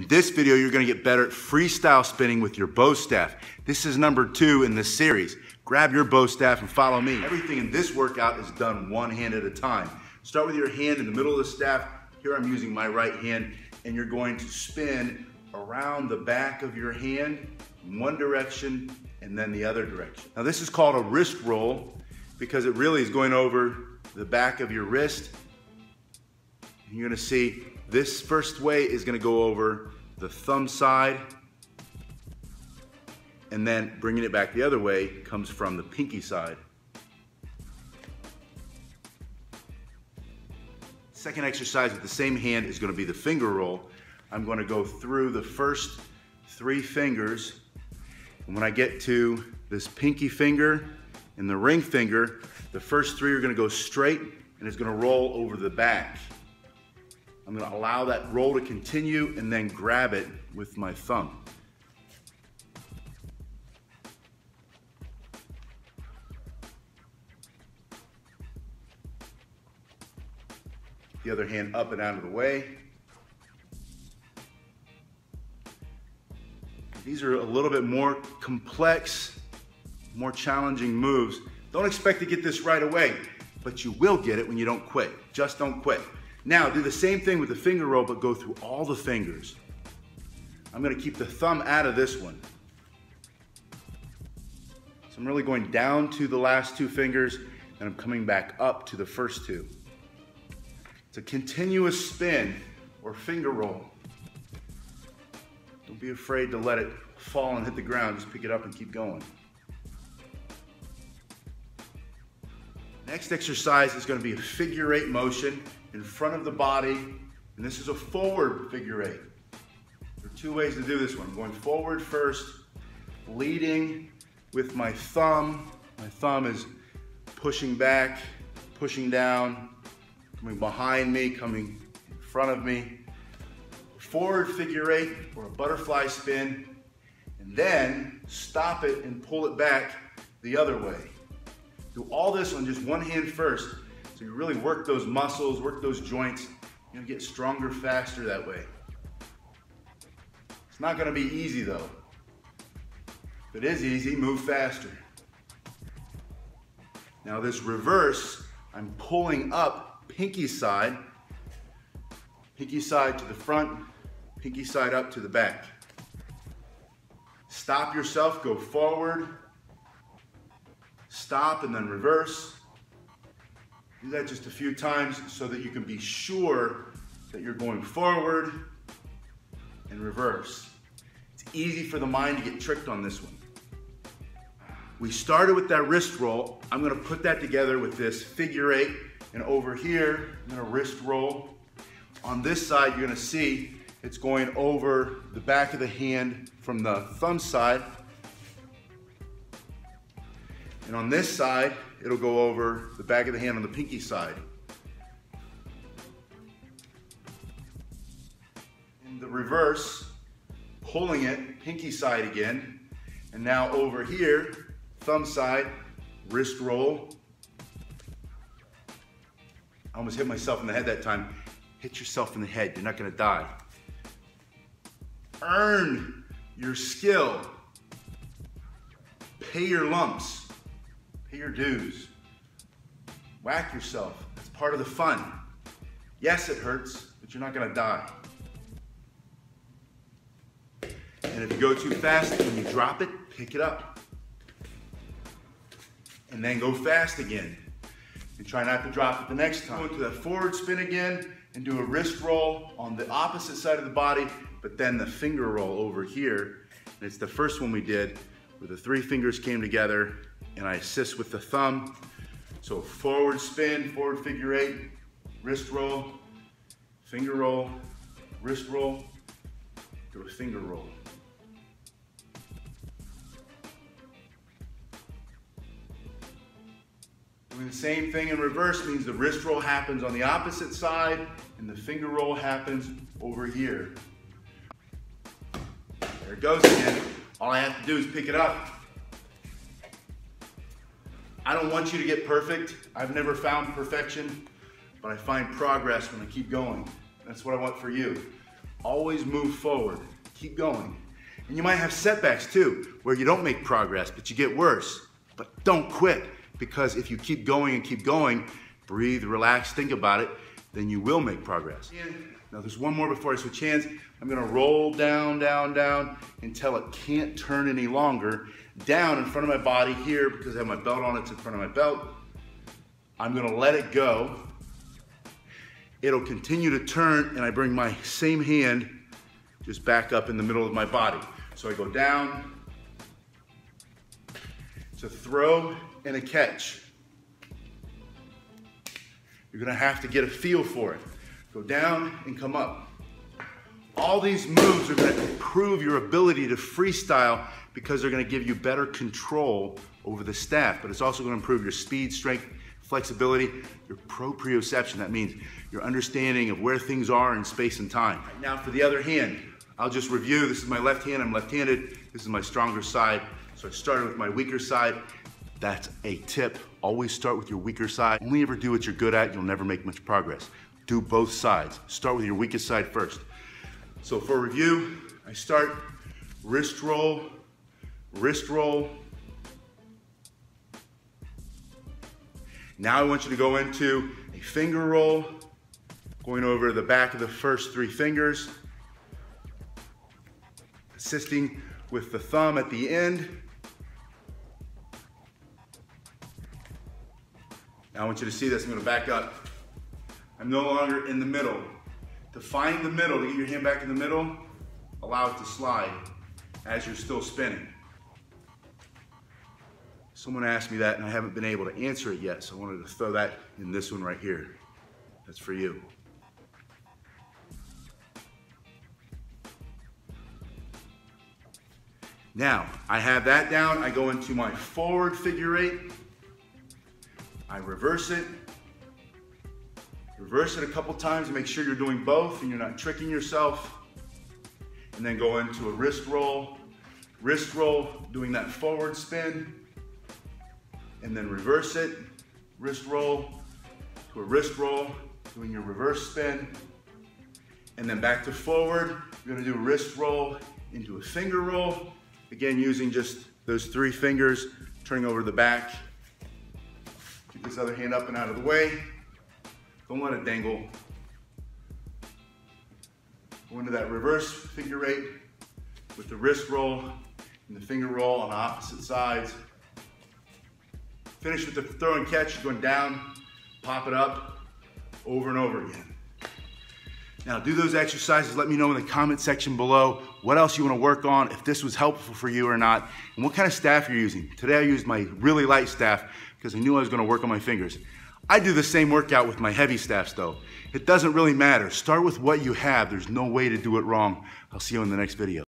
In this video, you're gonna get better at freestyle spinning with your Bo staff. This is number 2 in this series. Grab your Bo staff and follow me. Everything in this workout is done one hand at a time. Start with your hand in the middle of the staff. Here I'm using my right hand, and you're going to spin around the back of your hand in one direction and then the other direction. Now this is called a wrist roll because it really is going over the back of your wrist. And you're gonna see this first way is gonna go over the thumb side, and then bringing it back the other way comes from the pinky side. Second exercise with the same hand is gonna be the finger roll. I'm gonna go through the first 3 fingers, and when I get to this pinky finger and the ring finger, the first 3 are gonna go straight and it's gonna roll over the back. I'm gonna allow that roll to continue and then grab it with my thumb. The other hand up and out of the way. These are a little bit more complex, more challenging moves. Don't expect to get this right away, but you will get it when you don't quit. Just don't quit. Now, do the same thing with the finger roll, but go through all the fingers. I'm gonna keep the thumb out of this one. So I'm really going down to the last 2 fingers, and I'm coming back up to the first 2. It's a continuous spin or finger roll. Don't be afraid to let it fall and hit the ground. Just pick it up and keep going. Next exercise is gonna be a figure 8 motion in front of the body, and this is a forward figure 8. There are 2 ways to do this one. I'm going forward first, leading with my thumb. My thumb is pushing back, pushing down, coming behind me, coming in front of me. Forward figure 8 or a butterfly spin, and then stop it and pull it back the other way. Do all this on just one hand first. So you really work those muscles, work those joints, you'll get stronger faster that way. It's not gonna be easy though. If it is easy, move faster. Now this reverse, I'm pulling up pinky side to the front, pinky side up to the back. Stop yourself, go forward, stop and then reverse. Do that just a few times so that you can be sure that you're going forward and reverse. It's easy for the mind to get tricked on this one. We started with that wrist roll. I'm gonna put that together with this figure 8, and over here, I'm gonna wrist roll. On this side, you're gonna see it's going over the back of the hand from the thumb side. And on this side, it'll go over the back of the hand on the pinky side. In the reverse, pulling it, pinky side again. And now over here, thumb side, wrist roll. I almost hit myself in the head that time. Hit yourself in the head, you're not gonna die. Earn your skill. Pay your lumps. Pay your dues. Whack yourself. It's part of the fun. Yes, it hurts, but you're not gonna die. And if you go too fast and you drop it, pick it up. And then go fast again. And try not to drop it the next time. Go into that forward spin again and do a wrist roll on the opposite side of the body, but then the finger roll over here. And it's the first one we did where the 3 fingers came together and I assist with the thumb. So forward spin, forward figure 8, wrist roll, finger roll, wrist roll, do a finger roll. Doing the same thing in reverse means the wrist roll happens on the opposite side and the finger roll happens over here. There it goes again. All I have to do is pick it up. I don't want you to get perfect. I've never found perfection, but I find progress when I keep going. That's what I want for you. Always move forward, keep going. And you might have setbacks too, where you don't make progress, but you get worse. But don't quit, because if you keep going and keep going, breathe, relax, think about it, then you will make progress. Now there's one more before I switch hands. I'm gonna roll down, down, down until it can't turn any longer. Down in front of my body here, because I have my belt on, it's in front of my belt. I'm gonna let it go. It'll continue to turn, and I bring my same hand just back up in the middle of my body. So I go down, it's a throw and a catch. You're gonna have to get a feel for it. Go down and come up. All these moves are gonna improve your ability to freestyle because they're gonna give you better control over the staff, but it's also gonna improve your speed, strength, flexibility, your proprioception. That means your understanding of where things are in space and time. Now for the other hand, I'll just review. This is my left hand, I'm left-handed. This is my stronger side. So I started with my weaker side. That's a tip. Always start with your weaker side. Only ever do what you're good at, you'll never make much progress. Do both sides. Start with your weakest side first. So for review, I start wrist roll, now I want you to go into a finger roll, going over the back of the first three fingers, assisting with the thumb at the end. Now I want you to see this, I'm gonna back up. I'm no longer in the middle. To find the middle, to get your hand back in the middle, allow it to slide as you're still spinning. Someone asked me that and I haven't been able to answer it yet, so I wanted to throw that in this one right here. That's for you. Now, I have that down. I go into my forward figure eight. I reverse it. Reverse it a couple times to make sure you're doing both and you're not tricking yourself. And then go into a wrist roll, doing that forward spin. And then reverse it, wrist roll to a wrist roll, doing your reverse spin. And then back to forward, you're gonna do wrist roll into a finger roll. Again, using just those three fingers, turning over the back. Keep this other hand up and out of the way. Don't let it dangle. Go into that reverse figure eight with the wrist roll and the finger roll on opposite sides. Finish with the throw and catch. You're going down, pop it up, over and over again. Now do those exercises. Let me know in the comment section below what else you want to work on, if this was helpful for you or not, and what kind of staff you're using. Today I used my really light staff because I knew I was going to work on my fingers. I do the same workout with my heavy staffs though. It doesn't really matter. Start with what you have. There's no way to do it wrong. I'll see you in the next video.